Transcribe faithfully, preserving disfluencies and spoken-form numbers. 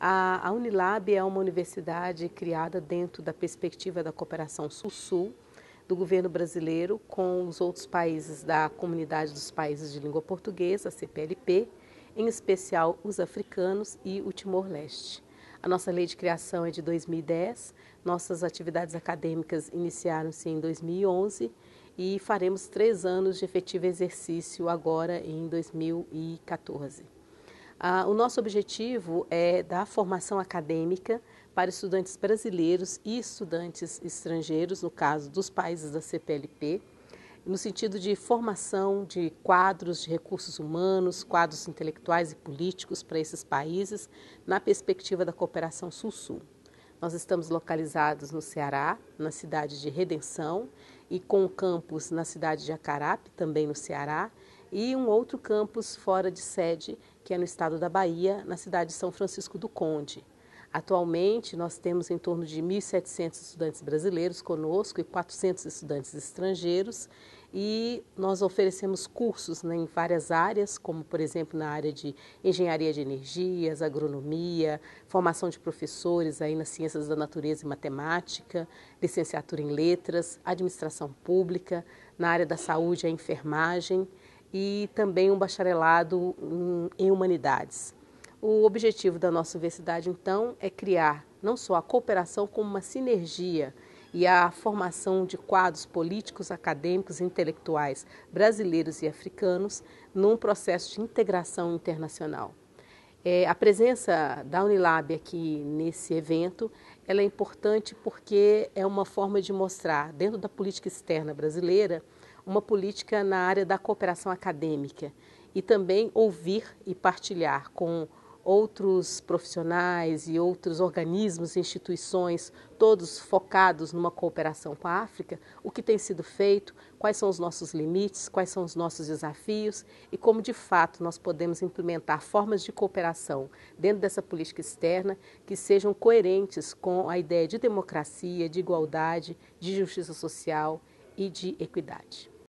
A, a Unilab é uma universidade criada dentro da perspectiva da cooperação Sul-Sul do governo brasileiro com os outros países da Comunidade dos Países de Língua Portuguesa, a C P L P, em especial os africanos e o Timor-Leste. A nossa lei de criação é de dois mil e dez, nossas atividades acadêmicas iniciaram-se em dois mil e onze e faremos três anos de efetivo exercício agora em dois mil e quatorze. Ah, o nosso objetivo é dar formação acadêmica para estudantes brasileiros e estudantes estrangeiros, no caso dos países da C P L P, no sentido de formação de quadros de recursos humanos, quadros intelectuais e políticos para esses países, na perspectiva da cooperação Sul-Sul. Nós estamos localizados no Ceará, na cidade de Redenção, e com o campus na cidade de Acarape, também no Ceará, e um outro campus fora de sede, que é no estado da Bahia, na cidade de São Francisco do Conde. Atualmente, nós temos em torno de mil e setecentos estudantes brasileiros conosco e quatrocentos estudantes estrangeiros, e nós oferecemos cursos em várias áreas, como, por exemplo, na área de engenharia de energias, agronomia, formação de professores aí nas ciências da natureza e matemática, licenciatura em letras, administração pública, na área da saúde, a enfermagem e também um bacharelado em humanidades. O objetivo da nossa universidade, então, é criar não só a cooperação, como uma sinergia e a formação de quadros políticos, acadêmicos e intelectuais brasileiros e africanos num processo de integração internacional. É, a presença da Unilab aqui nesse evento ela é importante porque é uma forma de mostrar, dentro da política externa brasileira, uma política na área da cooperação acadêmica e também ouvir e partilhar com outros profissionais e outros organismos e instituições, todos focados numa cooperação com a África, o que tem sido feito, quais são os nossos limites, quais são os nossos desafios e como, de fato, nós podemos implementar formas de cooperação dentro dessa política externa que sejam coerentes com a ideia de democracia, de igualdade, de justiça social e de equidade.